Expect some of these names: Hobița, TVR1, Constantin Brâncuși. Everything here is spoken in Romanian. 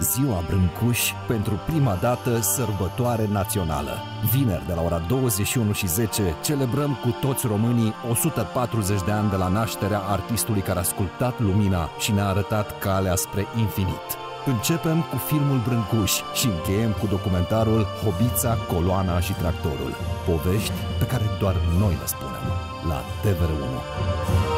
Ziua Brâncuși, pentru prima dată sărbătoare națională. Vineri de la ora 21:10 celebrăm cu toți românii 140 de ani de la nașterea artistului care a sculptat lumina și ne-a arătat calea spre infinit. Începem cu filmul Brâncuși și încheiem cu documentarul Hobița, coloana și tractorul. Povești pe care doar noi le spunem la TVR1.